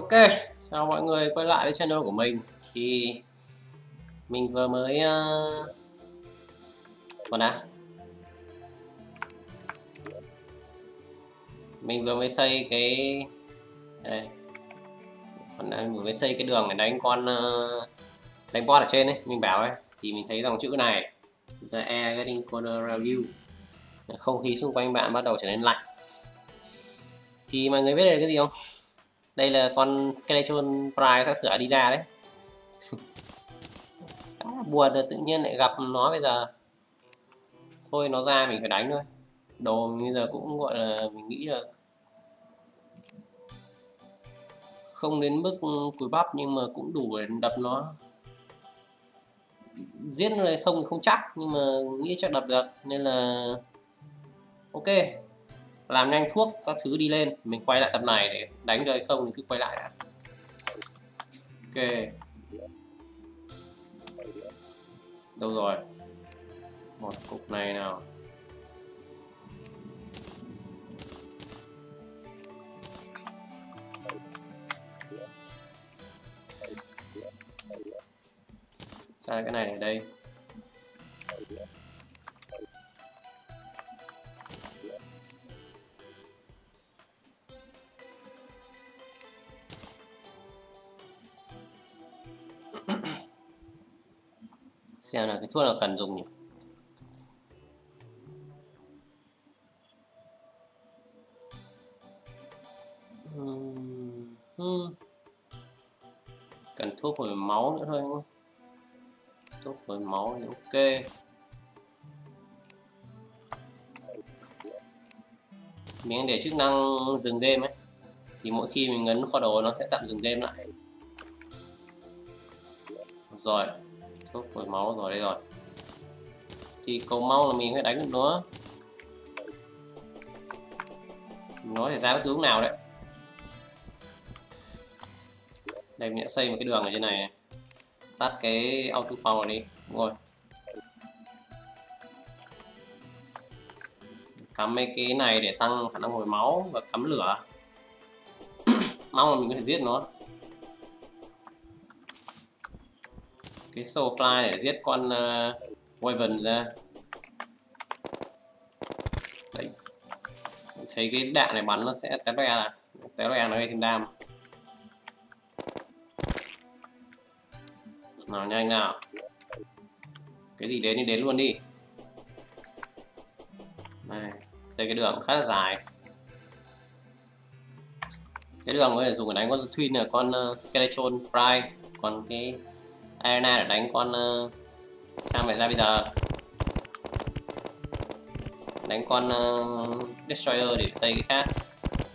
ok, chào mọi người quay lại với channel của mình. Thì mình vừa mới xây cái đây. Mình vừa mới xây cái đường để đánh con đánh boss ở trên ấy, mình bảo ấy, thì mình thấy dòng chữ này The air getting colder around you. Không khí xung quanh bạn bắt đầu trở nên lạnh. Thì mọi người biết đây là cái gì không? Đây là con Skeletron Prime sắp sửa đi ra đấy. Buồn là tự nhiên lại gặp nó bây giờ. Thôi nó ra mình phải đánh thôi. Đồ bây giờ cũng gọi là mình nghĩ là không đến mức cùi bắp nhưng mà cũng đủ để đập nó. Giết nó không chắc nhưng mà nghĩ chắc đập được nên là ok. Làm nhanh thuốc các thứ đi lên, mình quay lại tập này để đánh rồi không thì cứ quay lại đã. Ok. Đâu rồi? Một cục này nào. Sao cái này ở đây? Xem là cái thuốc nào cần dùng nhỉ? Cần thuốc hồi máu nữa thôi đúng không? Thuốc hồi máu thì ok. Mình để chức năng dừng game ấy, thì mỗi khi mình ấn kho đồ nó sẽ tạm dừng game lại. Rồi. Thuốc hồi máu rồi, đây rồi. Thì cầu mong là mình phải đánh được nữa. Nó thể ra bất cứ lúc nào đấy. Đây mình đã xây một cái đường ở trên này này. Tắt cái auto power đi. Đúng rồi. Cắm mấy cái này để tăng khả năng hồi máu và cắm lửa. Mong là mình có thể giết nó. Cái Soulfly để giết con Wyvern ra. Đấy. Mình thấy cái đạn này bắn nó sẽ té loe nó gây thêm đam. Nào nhanh nào. Cái gì đến thì đến luôn đi. Này, xây cái đường khá là dài. Cái đường có thể dùng để đánh con Twin là con Skeletron Prime, còn cái Arena để đánh con sao phải ra bây giờ. Đánh con Destroyer để xây cái khác.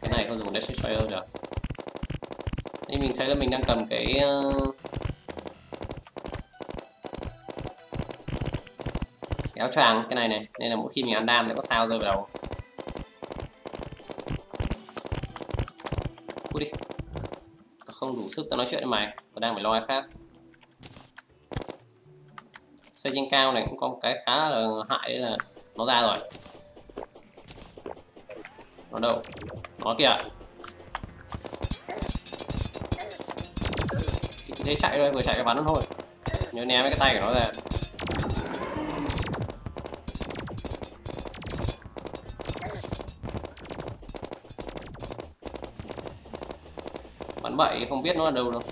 Cái này không dùng Destroyer được. Nên mình thấy là mình đang cầm cái áo choàng cái này này, nên là mỗi khi mình ăn đam sẽ có sao rơi vào đầu. Cút đi. Tao không đủ sức tao nói chuyện với mày, tao đang phải lo ai khác. Xây trên cao này cũng có một cái khá là hại đấy là nó ra rồi. Nó đâu? Nó kìa. Thì thế chạy thôi, vừa chạy cái bắn nó thôi. Nhớ né mấy cái tay của nó ra. Bắn bậy không biết nó ở đâu đâu.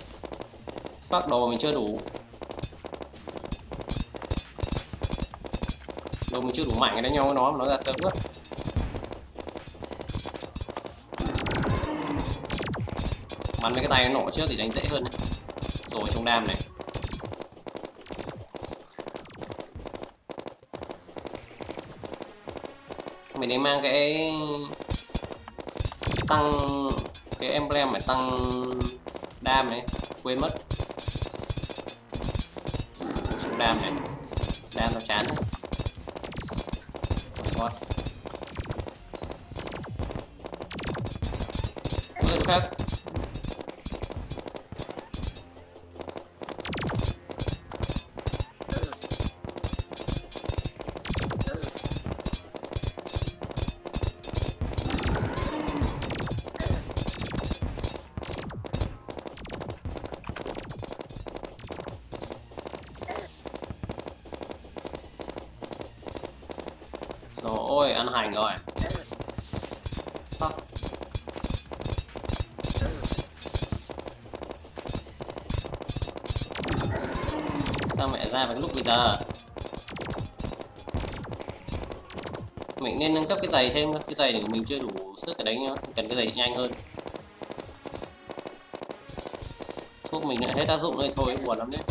Phát đồ mình chưa đủ. Đồ mình chưa đủ mạnh để đánh nhau với nó mà nó ra sớm quá. Bắn mấy cái tay nó nổ trước thì đánh dễ hơn này. Rồi trong đam này. Mình nên mang cái tăng cái emblem phải tăng đam này, quên mất. Trong đam này. Đam nó chán đấy. Rồi. Rồi khác. rồi, ăn hành rồi. Sao mẹ ra vào lúc bây giờ? Mình nên nâng cấp cái giày thêm, cái giày để mình chưa đủ sức để đánh nữa, cần cái giày nhanh hơn. Thuốc mình lại hết tác dụng đây thôi, buồn lắm đấy.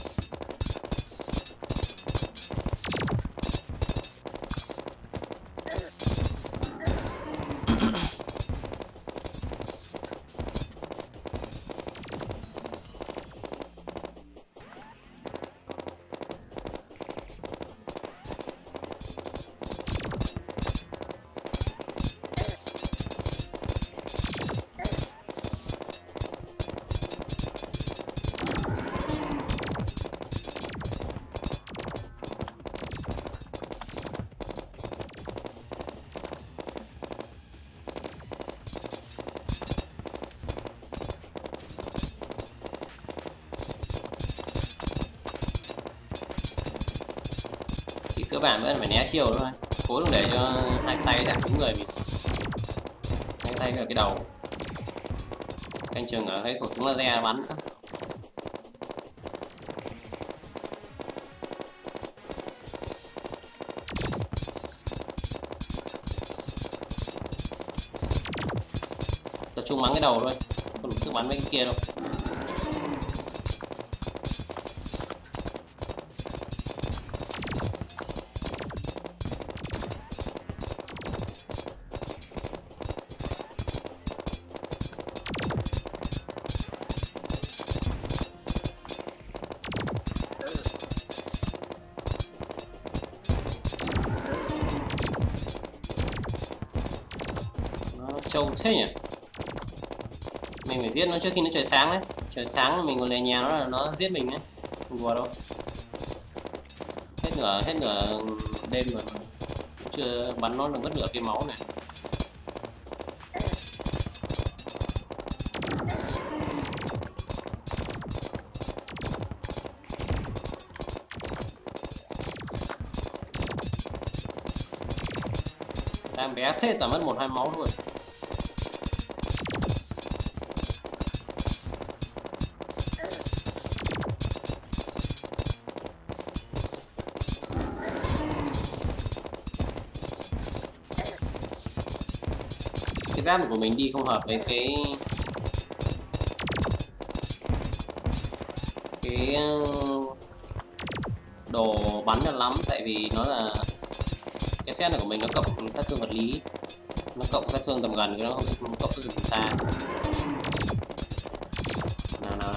Cơ bản vẫn phải né chiều thôi, cố đừng để cho hai tay đạp trúng người mình, hai tay ở cái đầu, canh chừng ở cái khẩu súng laser bắn. Tập trung bắn cái đầu thôi, không đủ sức bắn mấy cái kia đâu. Trâu thế nhỉ, mình phải giết nó trước khi nó trời sáng đấy, trời sáng mình còn lè nhà nó là nó giết mình đấy, không đùa đâu. Hết nửa đêm rồi chưa bắn nó là mất nửa cái máu này. Em bé thế toàn mất 1-2 máu thôi. Giáp của mình đi không hợp với cái đồ bắn là lắm, tại vì nó là cái set này của mình nó cộng sát thương vật lý, nó cộng sát thương tầm gần, nó không cộng sát thương tầm xa. Nào,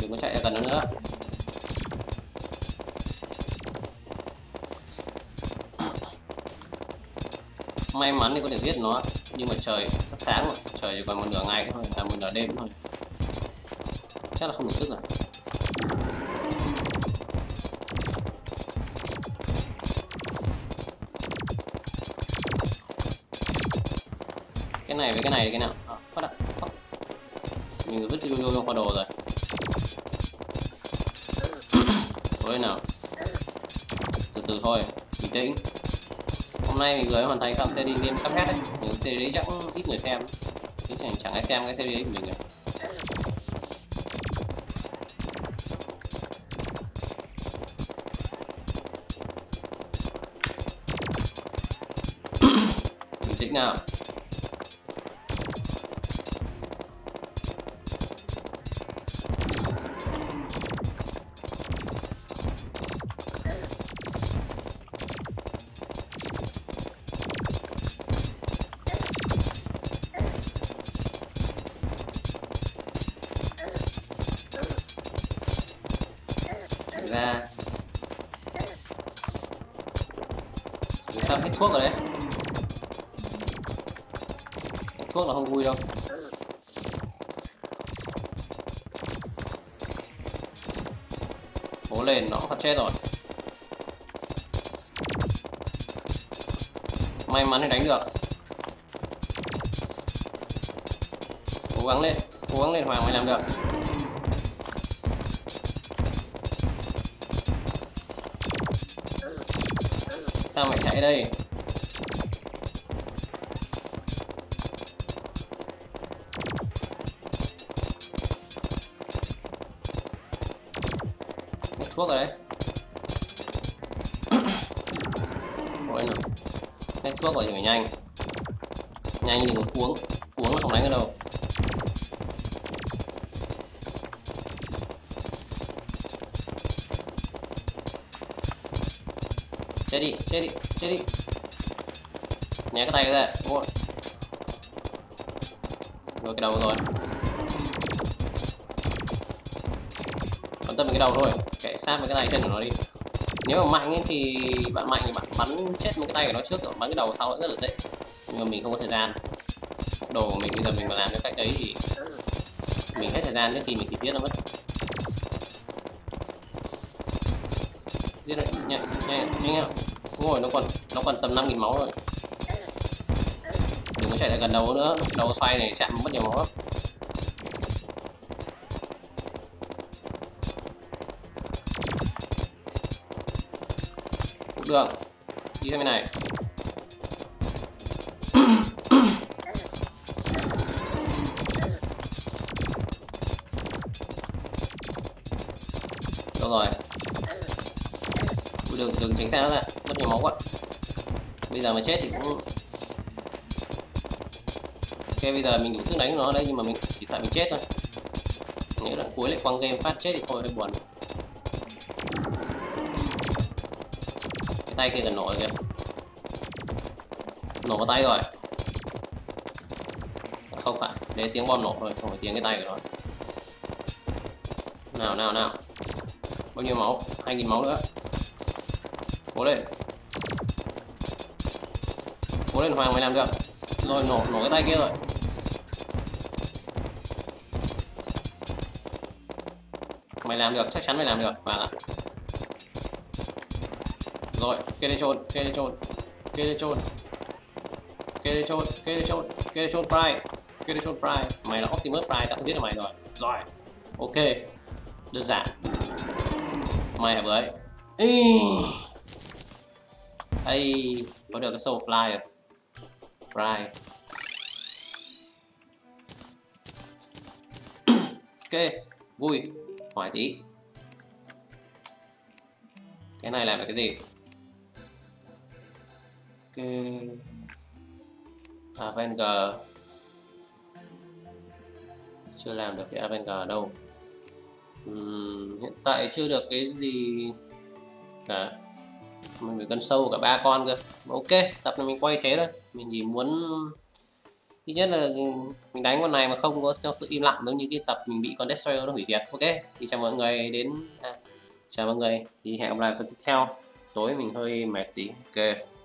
đừng có chạy ra gần nó nữa. May mắn thì có thể giết nó, nhưng mà trời sắp sáng rồi, trời chỉ còn một nửa ngày thôi, là một nửa đêm thôi, chắc là không đủ sức rồi. Cái này với cái này thì cái nào phát ạ, mình vứt vô qua đồ rồi. Thôi nào, từ thôi, bình tĩnh. Hôm nay mình vừa hoàn thành xong series game cắp hết đấy, những series đấy chắc ít người xem, chẳng ai xem cái series đấy của mình rồi. Bình tĩnh nào. Sao hết thuốc rồi đấy, hết thuốc là không vui đâu. Bố lên nó cũng sắp chết rồi, may mắn thì đánh được. Cố gắng lên Hoàng mới làm được. Sao mày chạy đây? Thuốc rồi đấy. Ôi anh ơi, thuốc rồi thì phải nhanh. Nhanh thì còn cuống. Cuống nó không đánh ở đâu. Chết đi, chết đi, chết đi. Nhé cái tay cái ra. Ôi. Rồi cái đầu rồi. Bắn tâm cái đầu thôi. Kệ sát với cái tay chân của nó đi. Nếu mà mạnh ấy thì bạn mạnh thì bạn bắn chết với cái tay của nó trước, rồi bắn cái đầu sau nữa rất là dễ. Nhưng mà mình không có thời gian. Đồ của mình bây giờ mình mà làm cái cách đấy thì mình hết thời gian trước khi mình chỉ giết nó mất. Giết nó nhanh nhanh nhanh. Đúng rồi, nó còn tầm 5.000 máu rồi. Đừng có chạy lại gần đầu nữa, đầu xoay này chạm mất nhiều máu lắm. Cũng được, đi theo bên này. Đâu rồi? Đừng tránh xa nó ra, mất nhiều máu quá. Bây giờ mà chết thì cũng... Ok, bây giờ mình đủ sức đánh nó đây, nhưng mà mình chỉ sợ mình chết thôi. Nếu đoạn cuối lại quăng game phát chết thì thôi, buồn. Cái tay kia gần nổ rồi kìa. Nổ vào tay rồi. Không phải, đấy tiếng bom nổ rồi, không phải tiếng cái tay của nó. Nào, nào, nào. Bao nhiêu máu? 2.000 máu nữa. Cố lên. Cố lên Hoàng, mày làm được. Rồi nổ cái tay kia rồi. Mày làm được, chắc chắn mày làm được Hoàng ạ. Rồi, kê lên trôn, kê lên trôn. Kê lên trôn. Kê lên trôn, kê lên trôn. Kê lên trôn Prime. Kê lên trôn Prime. Mày là Optimus Prime, tao giết được mày rồi. Rồi. Ok. Đơn giản. Mày hả với. Ê. Ây, có được cái Soulfly rồi. Prime. Ok, vui. Hỏi tí. Cái này làm được cái gì? Ok. Avenger. Chưa làm được cái Avenger đâu. Hiện tại chưa được cái gì cả. Mình phải cân sâu cả 3 con cơ. Ok, tập này mình quay thế thôi. Mình chỉ muốn thứ nhất là mình đánh con này mà không có sự im lặng giống như cái tập mình bị con Destroyer nó hủy diệt. Ok, thì chào mọi người đến chào mọi người, thì hẹn gặp lại tập tiếp theo. Tối mình hơi mệt tí. Ok.